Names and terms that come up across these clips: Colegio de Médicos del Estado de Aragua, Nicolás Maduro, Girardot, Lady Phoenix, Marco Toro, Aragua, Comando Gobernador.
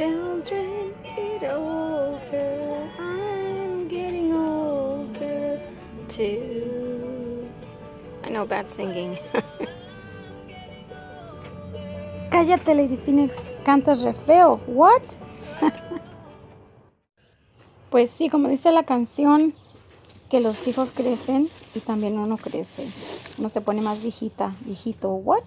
Children get older, I'm getting older too. I know, bad singing. Cállate, Lady Phoenix, cantas re feo. What? Pues sí, como dice la canción, que los hijos crecen y también uno crece. Uno se pone más viejita, viejito. What?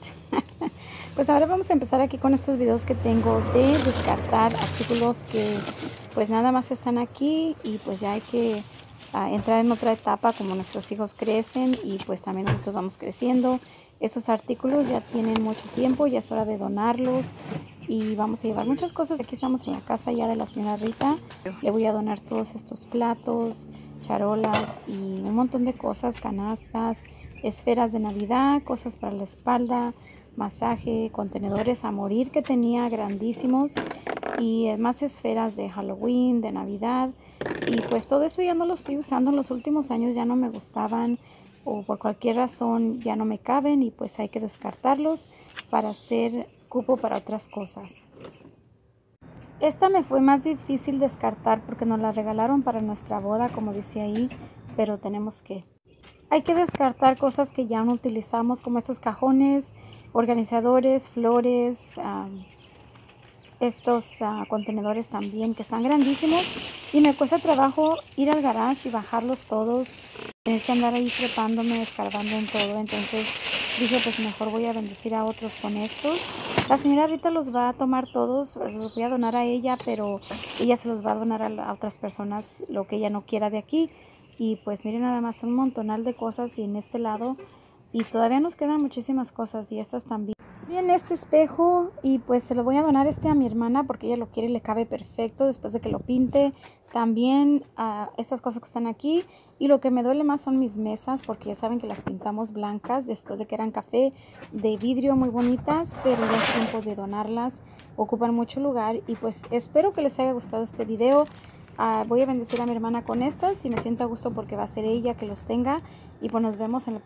Pues ahora vamos a empezar aquí con estos videos que tengo de descartar artículos que pues nada más están aquí y pues ya hay que entrar en otra etapa, como nuestros hijos crecen y pues también nosotros vamos creciendo. Esos artículos ya tienen mucho tiempo, ya es hora de donarlos y vamos a llevar muchas cosas. Aquí estamos en la casa ya de la señora Rita. Le voy a donar todos estos platos, charolas y un montón de cosas, canastas, esferas de Navidad, cosas para la espalda, masaje, contenedores a morir que tenía grandísimos y más esferas de Halloween, de Navidad, y pues todo esto ya no lo estoy usando. En los últimos años ya no me gustaban o por cualquier razón ya no me caben y pues hay que descartarlos para hacer cupo para otras cosas. Esta me fue más difícil descartar porque nos la regalaron para nuestra boda, como dice ahí, pero tenemos que. Hay que descartar cosas que ya no utilizamos, como estos cajones, organizadores, flores, estos contenedores también que están grandísimos y me cuesta trabajo ir al garage y bajarlos todos. Tengo que andar ahí trepándome, escarbando en todo, entonces dije pues mejor voy a bendecir a otros con estos. La señora Rita los va a tomar todos, los voy a donar a ella, pero ella se los va a donar a otras personas lo que ella no quiera de aquí. Y pues miren nada más, un montonal de cosas y en este lado, y todavía nos quedan muchísimas cosas y estas también. Miren este espejo y pues se lo voy a donar a mi hermana porque ella lo quiere y le cabe perfecto después de que lo pinte. También estas cosas que están aquí, y lo que me duele más son mis mesas porque ya saben que las pintamos blancas después de que eran café, de vidrio, muy bonitas, pero ya es tiempo de donarlas, ocupan mucho lugar. Y pues espero que les haya gustado este video. Voy a bendecir a mi hermana con estas y me siento a gusto porque va a ser ella que los tenga. Y pues nos vemos en la próxima.